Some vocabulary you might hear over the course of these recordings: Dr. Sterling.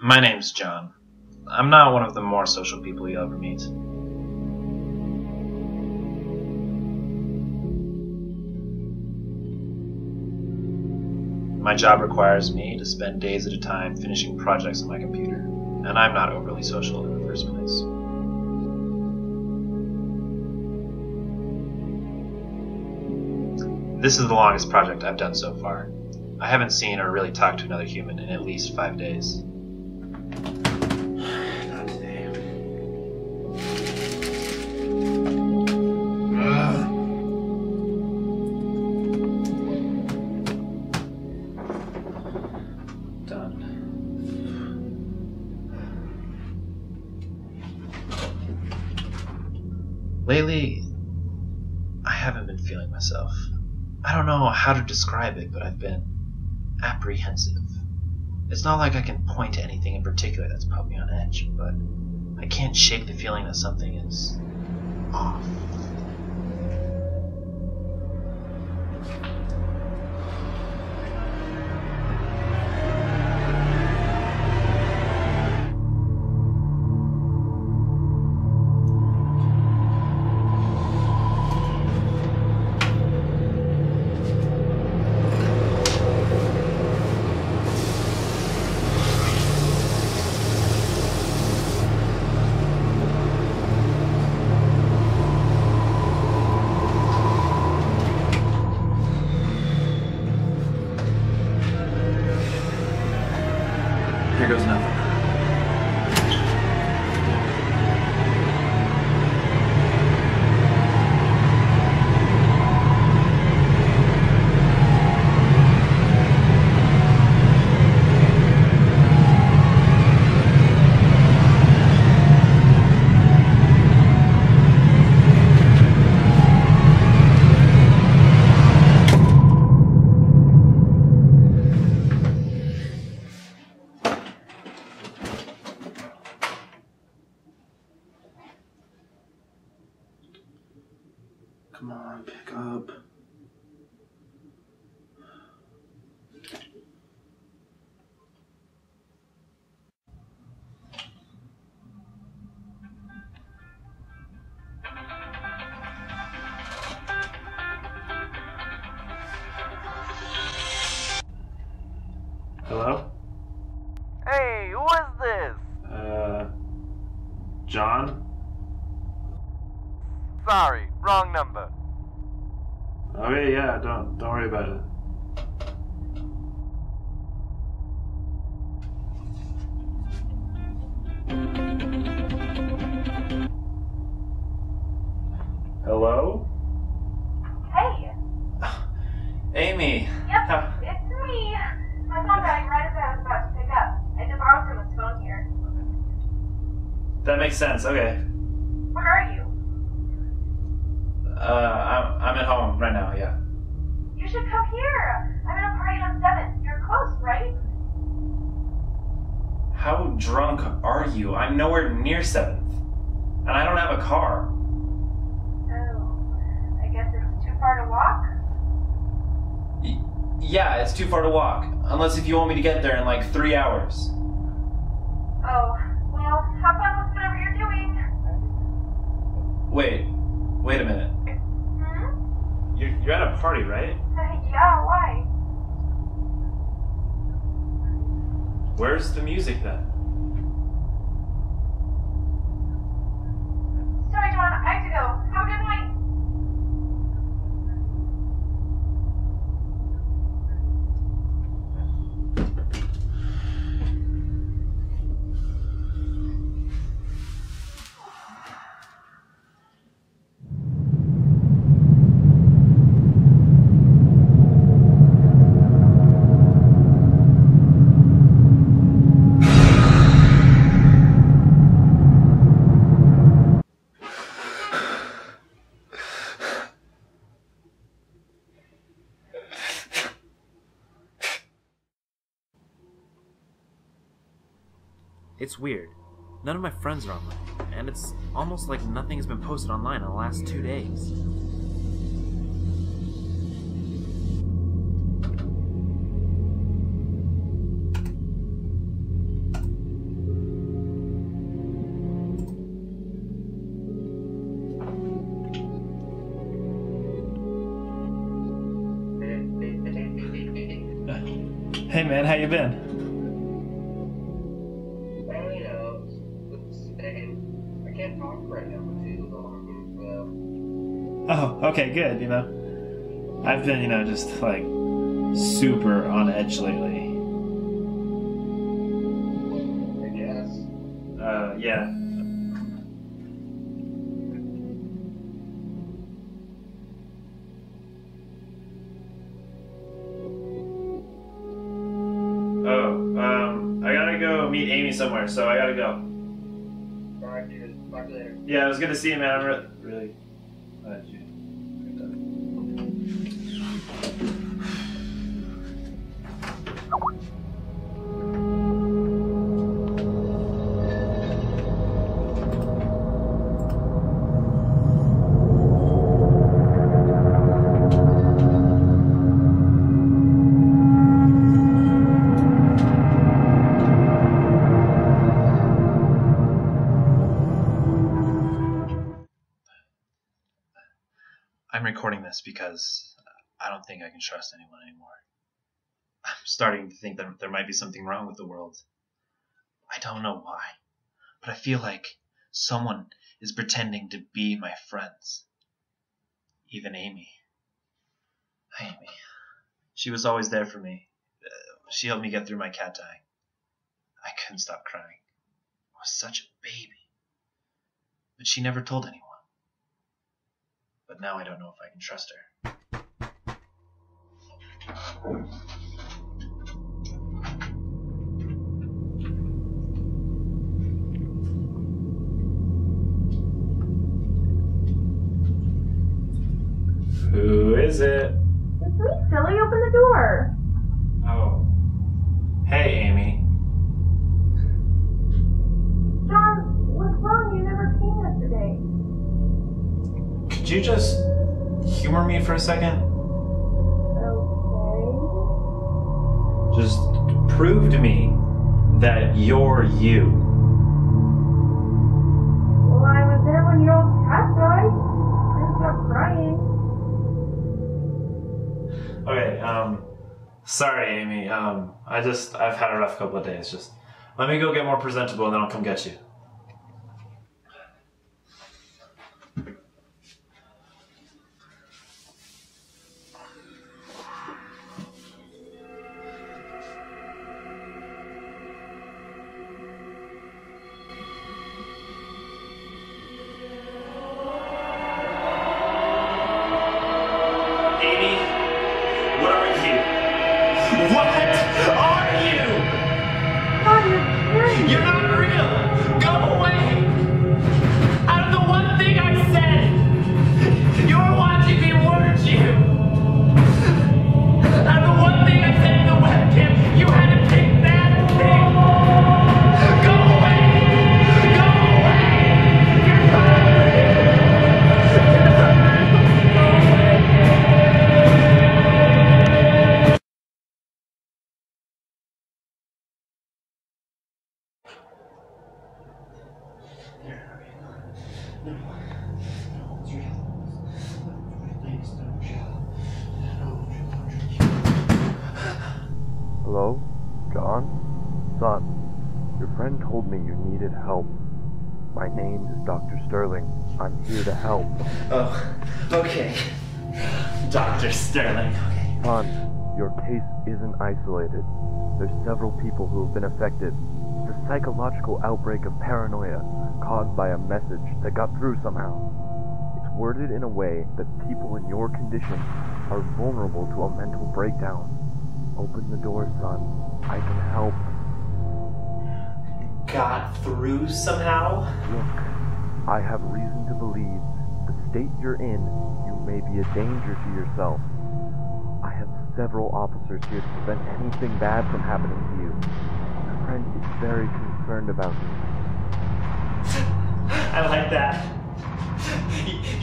My name's John. I'm not one of the more social people you ever meet. My job requires me to spend days at a time finishing projects on my computer, and I'm not overly social in the first place. This is the longest project I've done so far. I haven't seen or really talked to another human in at least 5 days. Not today. Done. Lately, I haven't been feeling myself. I don't know how to describe it, but I've been apprehensive. It's not like I can point to anything in particular that's put me on edge, but I can't shake the feeling that something is off. Here goes nothing. Come on, pick up. Hello? Hey, who is this? John? Sorry, wrong number. Okay, yeah, don't worry about it. Hello? Hey! Amy! Yep, it's me! My phone rang right as I was about to pick up. I had to borrow someone's phone here. That makes sense, okay. Where are you? I'm at home right now, yeah. You should come here! I'm at a party on 7th. You're close, right? How drunk are you? I'm nowhere near 7th. And I don't have a car. Oh, I guess it's too far to walk? Yeah, it's too far to walk. Unless if you want me to get there in like 3 hours. Oh, well, have fun with whatever you're doing. Wait a minute. You're at a party, right? Yeah, why? Where's the music then? Sorry, John, I have to go. Have a good night. It's weird. None of my friends are online, and it's almost like nothing has been posted online in the last 2 days. Hey man, how you been? Well, you know, I can't talk right now, but it's long. Oh, okay, good, you know. I've been, you know, just like super on edge lately. I guess. Yeah. I gotta go meet Amy somewhere, so I gotta go. Alright, dude. Talk to you later. Yeah, it was good to see you, man. I'm really glad you picked up. I'm recording this because I don't think I can trust anyone anymore. I'm starting to think that there might be something wrong with the world. I don't know why, but I feel like someone is pretending to be my friends. Even Amy. Amy. She was always there for me. She helped me get through my cat dying. I couldn't stop crying. I was such a baby. But she never told anyone. But now I don't know if I can trust her. Who is it? It's me, Sterling. Open the door. Oh. Hey, Amy. John, what's wrong? You never came yesterday. Could you just humor me for a second? Okay. Just prove to me that you're you. Well, I was there when your old cat died. I stopped crying. Okay, sorry, Amy. I've had a rough couple of days. Just let me go get more presentable and then I'll come get you. You're not real! Go away! Out of the one thing I said, you're watching me warn you! Out of the one thing I said in the webcam, you had to pick that thing! Go away! Go away! You're tired! Go away! Hello? John? Son, your friend told me you needed help. My name is Dr. Sterling. I'm here to help. Oh, okay. Dr. Sterling, okay. Son, your case isn't isolated. There's several people who have been affected. It's a psychological outbreak of paranoia caused by a message that got through somehow. It's worded in a way that people in your condition are vulnerable to a mental breakdown. Open the door, son. I can help. Got through somehow? Look, I have reason to believe the state you're in, you may be a danger to yourself. I have several officers here to prevent anything bad from happening to you. My friend is very concerned about you. I like that.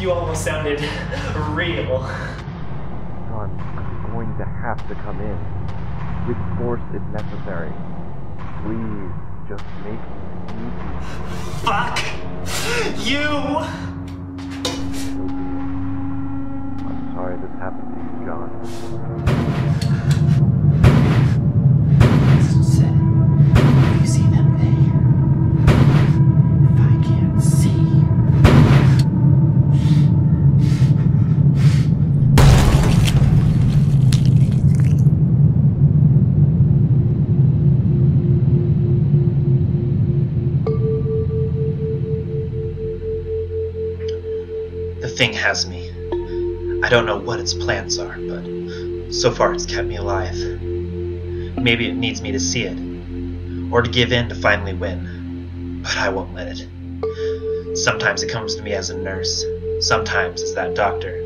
You almost sounded real. Son, I'm going to have to come in. With force if necessary. Please, just make it easy. Fuck you! I'm sorry this happened to you, John. thing has me. I don't know what its plans are, but so far it's kept me alive. Maybe it needs me to see it, or to give in to finally win, but I won't let it. Sometimes it comes to me as a nurse, sometimes as that doctor.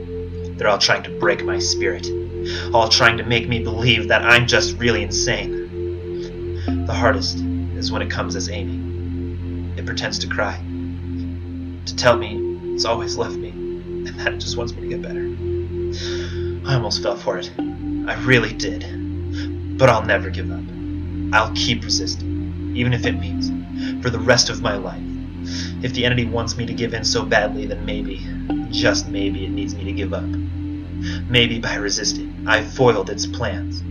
They're all trying to break my spirit, all trying to make me believe that I'm just really insane. The hardest is when it comes as Amy. It pretends to cry, to tell me it's always loved me, and that it just wants me to get better. I almost fell for it. I really did. But I'll never give up. I'll keep resisting, even if it means for the rest of my life. If the entity wants me to give in so badly, then maybe, just maybe, it needs me to give up. Maybe by resisting, I foiled its plans.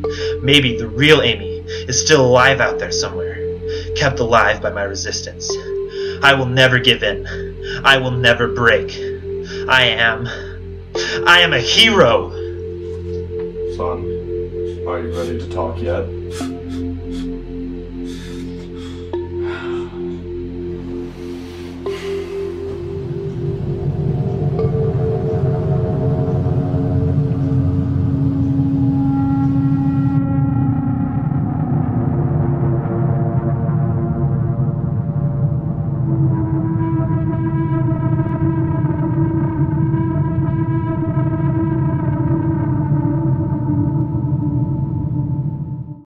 Maybe the real Amy is still alive out there somewhere, kept alive by my resistance. I will never give in. I will never break. I am a hero! Son, are you ready to talk yet?